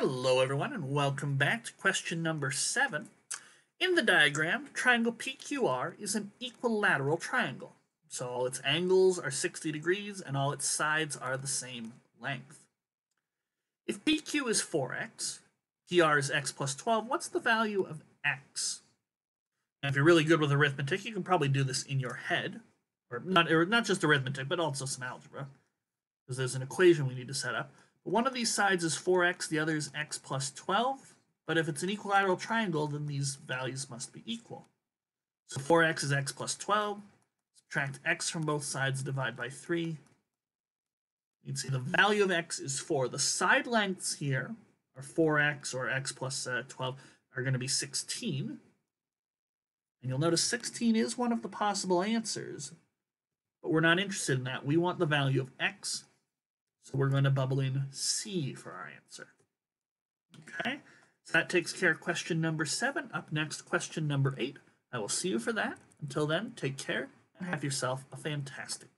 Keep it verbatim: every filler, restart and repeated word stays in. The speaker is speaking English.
Hello everyone and welcome back to question number seven. In the diagram, triangle P Q R is an equilateral triangle. So all its angles are sixty degrees and all its sides are the same length. If P Q is four x, P R is x plus twelve, what's the value of x? Now if you're really good with arithmetic, you can probably do this in your head. Or not, or not just arithmetic, but also some algebra. Because there's an equation we need to set up. One of these sides is four x, the other is x plus twelve, but if it's an equilateral triangle, then these values must be equal. So four x is x plus twelve, subtract x from both sides, divide by three. You can see the value of x is four. The side lengths here are four x or x plus uh, twelve are going to be sixteen. And you'll notice sixteen is one of the possible answers, but we're not interested in that. We want the value of x. So we're going to bubble in C for our answer. Okay, so that takes care of question number seven. Up next, question number eight. I will see you for that. Until then, take care and have yourself a fantastic day.